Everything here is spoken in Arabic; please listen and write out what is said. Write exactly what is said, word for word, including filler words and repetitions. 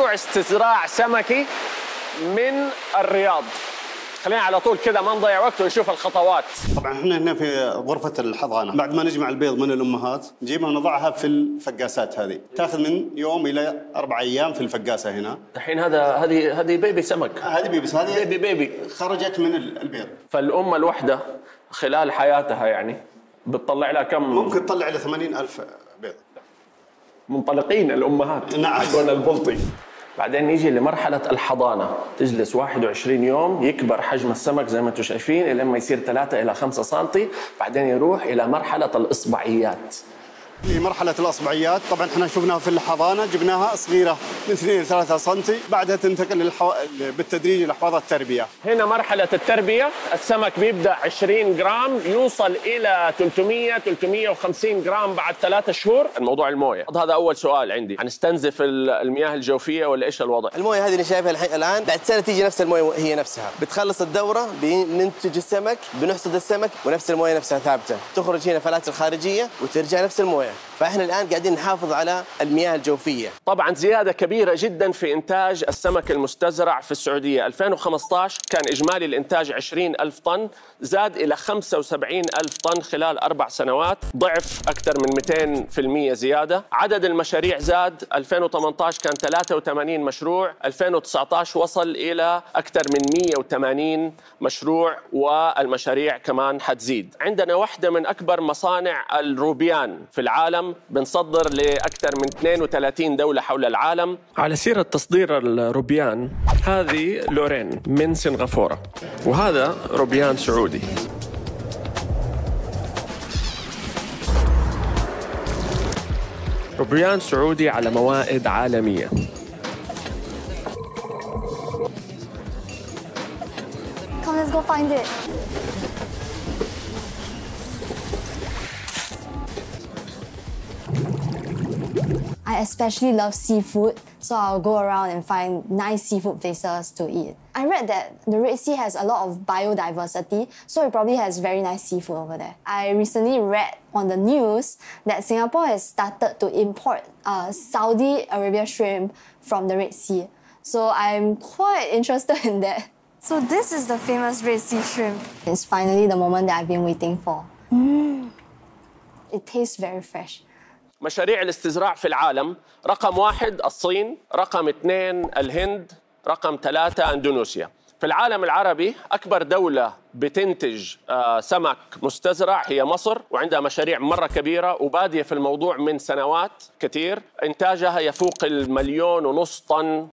استزراع سمكي من الرياض. خلينا على طول كذا ما نضيع وقت ونشوف الخطوات. طبعا احنا هنا في غرفه الحضانه، بعد ما نجمع البيض من الامهات نجيبها ونضعها في الفقاسات هذه، تاخذ من يوم الى اربع ايام في الفقاسه هنا. الحين هذا هذه هذه بيبي سمك، هذه بيبي هذه بيبي بيبي خرجت من البيض. فالامه الواحده خلال حياتها يعني بتطلع لها كم؟ ممكن تطلع لها ثمانين ألف بيض. منطلقين الامهات. نعم. حقنا البلطي. بعدين يجي لمرحلة الحضانة، تجلس واحد وعشرين يوم، يكبر حجم السمك زي ما انتم شايفين إلى ما يصير ثلاثة إلى خمسة سنتي، بعدين يروح إلى مرحلة الإصبعيات. في مرحلة الإصبعيات طبعاً احنا شفناها في الحضانة، جبناها صغيرة من اثنين إلى ثلاثة سنتي، بعدها تنتقل للحو... بالتدريج لأحواض التربية. هنا مرحلة التربية، السمك بيبدأ عشرين جرام، يوصل إلى ثلاثمية ثلاثمية وخمسين جرام بعد ثلاثة شهور. الموضوع الموية، هذا أول سؤال عندي، هنستنزف المياه الجوفية ولا إيش الوضع؟ الموية هذه اللي شايفها الحين الآن بعد سنة تيجي نفس الموية هي نفسها، بتخلص الدورة بننتج السمك، بنحصد السمك ونفس الموية نفسها ثابتة، تخرج هنا فلات الخارجية وترجع نفس الموية. فاحنا الان قاعدين نحافظ على المياه الجوفيه. طبعا زياده كبيره جدا في انتاج السمك المستزرع في السعوديه، ألفين وخمسطعش كان اجمالي الانتاج عشرين ألف طن، زاد الى خمسة وسبعين ألف طن خلال اربع سنوات، ضعف اكثر من مئتين بالمئة زياده، عدد المشاريع زاد، ألفين وثمنطعش كان ثلاثة وثمانين مشروع، ألفين وتسعطعش وصل الى اكثر من مئة وثمانين مشروع، والمشاريع كمان حتزيد. عندنا واحده من اكبر مصانع الروبيان في العالم، بنصدر لأكثر من اثنين وثلاثين دولة حول العالم. على سيرة تصدير الروبيان، هذه لورين من سنغافورة، وهذا روبيان سعودي. روبيان سعودي على موائد عالمية. Come, let's go find it. I especially love seafood, so I'll go around and find nice seafood places to eat. I read that the Red Sea has a lot of biodiversity, so it probably has very nice seafood over there. I recently read on the news that Singapore has started to import uh, Saudi Arabia shrimp from the Red Sea, so I'm quite interested in that. So this is the famous Red Sea shrimp. It's finally the moment that I've been waiting for. Mm. It tastes very fresh. مشاريع الاستزراع في العالم، رقم واحد الصين، رقم اثنين الهند، رقم ثلاثة اندونيسيا. في العالم العربي أكبر دولة بتنتج سمك مستزرع هي مصر، وعندها مشاريع مرة كبيرة وبادية في الموضوع من سنوات كثير، إنتاجها يفوق المليون ونص طن